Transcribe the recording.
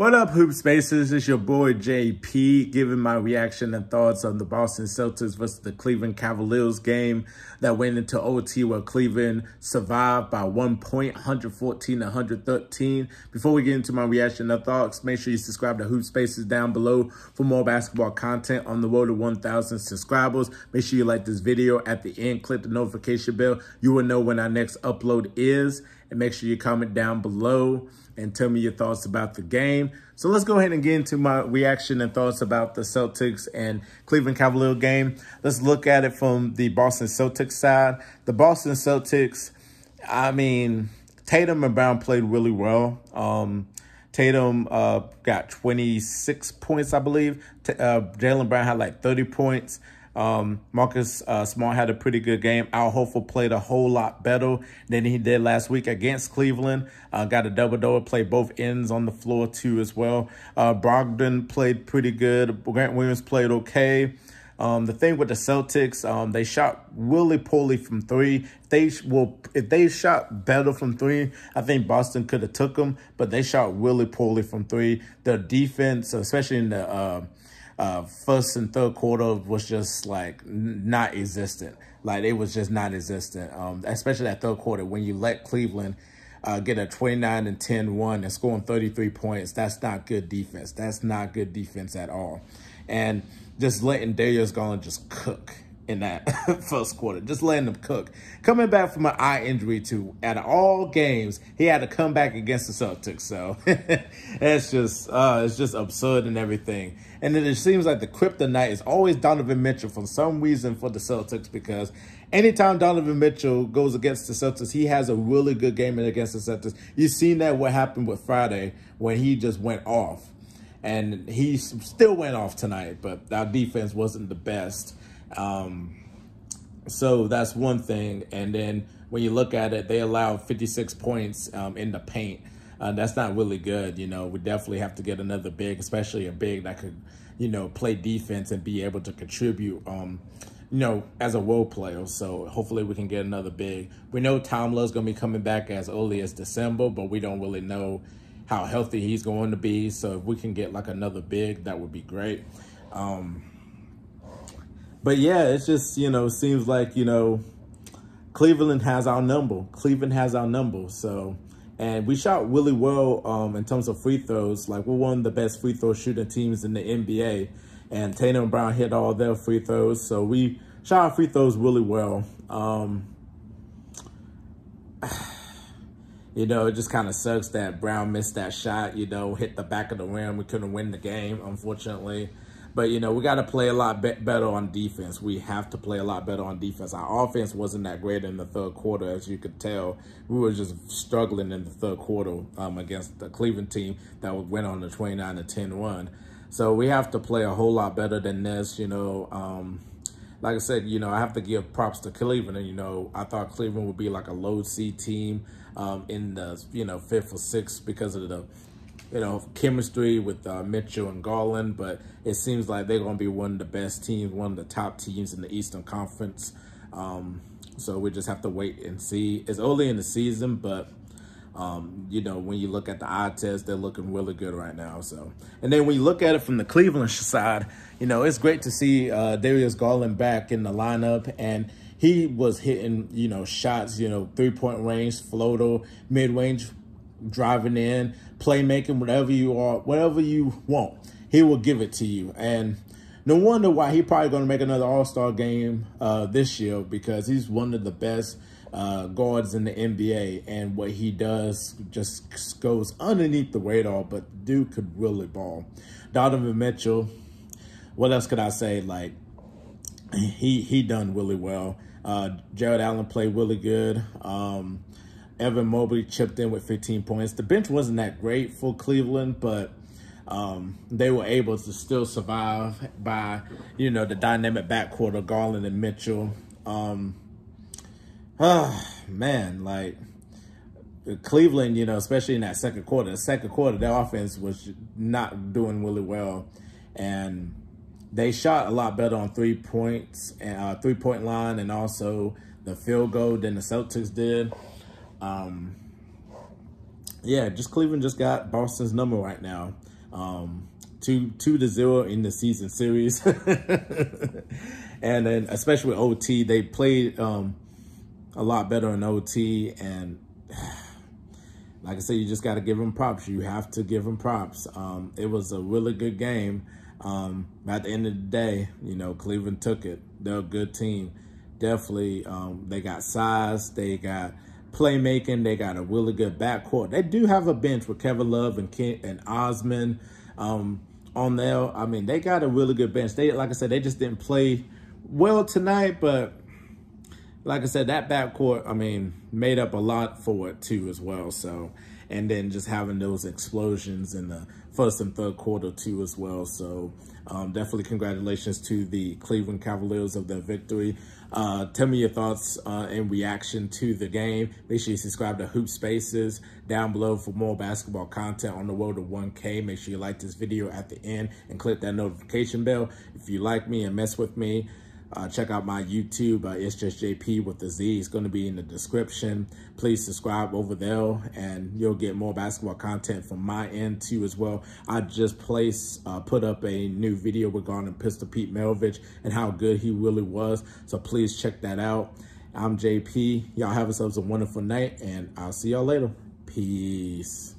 What up, Hoop Spaces? It's your boy JP giving my reaction and thoughts on the Boston Celtics versus the Cleveland Cavaliers game that went into OT where Cleveland survived by 1 point, 114-113. Before we get into my reaction and thoughts, make sure you subscribe to Hoop Spaces down below for more basketball content on the road to 1,000 subscribers. Make sure you like this video at the end, click the notification bell. You will know when our next upload is. And make sure you comment down below and tell me your thoughts about the game. So let's go ahead and get into my reaction and thoughts about the Celtics and Cleveland Cavaliers game. Let's look at it from the Boston Celtics side. The Boston Celtics, I mean, Tatum and Brown played really well. Tatum got 26 points, I believe. Jaylen Brown had like 30 points. Marcus Smart had a pretty good game. Al Horford played a whole lot better than he did last week against Cleveland. Got a double-double, played both ends on the floor too as well. Brogdon played pretty good. Grant Williams played okay. The thing with the Celtics, they shot really poorly from three. If they shot better from three, I think Boston could have took them, but they shot really poorly from three. Their defense, especially in the first and third quarter, was just like not existent. Like it was just not existent. Especially that third quarter when you let Cleveland get a 29-10-1 and scoring 33 points. That's not good defense. That's not good defense at all. And just letting Darius Garland just cook in that first quarter. Just letting him cook. Coming back from an eye injury too. Out of all games, he had to come back against the Celtics. So it's just absurd and everything. And then it seems like the kryptonite is always Donovan Mitchell for some reason for the Celtics, because anytime Donovan Mitchell goes against the Celtics, he has a really good game against the Celtics. You've seen that what happened with Friday when he just went off. And he still went off tonight, but our defense wasn't the best. So that's one thing. And then when you look at it, they allowed 56 points in the paint. That's not really good. You know, we definitely have to get another big, especially a big that could, you know, play defense and be able to contribute, you know, as a role player. So hopefully we can get another big. We know Tomlin's going to be coming back as early as December, but we don't really know how healthy he's going to be. So if we can get like another big, that would be great. But yeah, it's just, you know, seems like, you know, Cleveland has our number. Cleveland has our number. So, and we shot really well in terms of free throws. Like, we're one of the best free throw shooting teams in the NBA. And Tatum and Brown hit all their free throws. So we shot our free throws really well. You know, it just kind of sucks that Brown missed that shot, you know, hit the back of the rim. We couldn't win the game, unfortunately. But, you know, we got to play a lot better on defense. We have to play a lot better on defense. Our offense wasn't that great in the third quarter, as you could tell. We were just struggling in the third quarter against the Cleveland team that went on the 29-10-1. So we have to play a whole lot better than this, you know. Like I said, you know, I have to give props to Cleveland. You know, I thought Cleveland would be like a low C team in the, you know, 5th or 6th because of the, you know, chemistry with Mitchell and Garland, but it seems like they're going to be one of the best teams, one of the top teams in the Eastern Conference. So we just have to wait and see. It's early in the season, but, you know, when you look at the eye test, they're looking really good right now. So, and then when you look at it from the Cleveland side, you know, it's great to see Darius Garland back in the lineup, and he was hitting, you know, shots, you know, three-point range, floater, mid-range, driving in, playmaking, whatever you are, whatever you want, he will give it to you. And no wonder why he probably going to make another All-Star game this year, because he's one of the best guards in the NBA, and what he does just goes underneath the radar, but the dude could really ball. Donovan Mitchell, what else could I say? Like, he done really well. Jarrett Allen played really good. Evan Mobley chipped in with 15 points. The bench wasn't that great for Cleveland, but they were able to still survive by, you know, the dynamic backcourt of Garland and Mitchell. Man, like Cleveland, you know, especially in that second quarter, their offense was not doing really well, and they shot a lot better on 3 points and three-point line and also the field goal than the Celtics did. yeah, just Cleveland just got Boston's number right now. 2-0 in the season series. And then especially with OT, they played a lot better in OT. And like I said, you just got to give them props. You have to give them props. It was a really good game. At the end of the day, you know, Cleveland took it. They're a good team. Definitely, they got size. They got playmaking. They got a really good backcourt. They do have a bench with Kevin Love and Osman on there. I mean, they got a really good bench. They, like I said, they just didn't play well tonight, but like I said, that backcourt, I mean, made up a lot for it too as well. So, and then just having those explosions in the first and third quarter too as well. So definitely congratulations to the Cleveland Cavaliers of their victory. Tell me your thoughts and reaction to the game. Make sure you subscribe to Hoop Spaces down below for more basketball content on the road to 1K. Make sure you like this video at the end and click that notification bell. If you like me and mess with me, check out my YouTube. It's just JP with a Z. It's going to be in the description. Please subscribe over there, and you'll get more basketball content from my end too as well. I just put up a new video regarding Pistol Pete Melvich and how good he really was. So please check that out. I'm JP. Y'all have yourselves a wonderful night, and I'll see y'all later. Peace.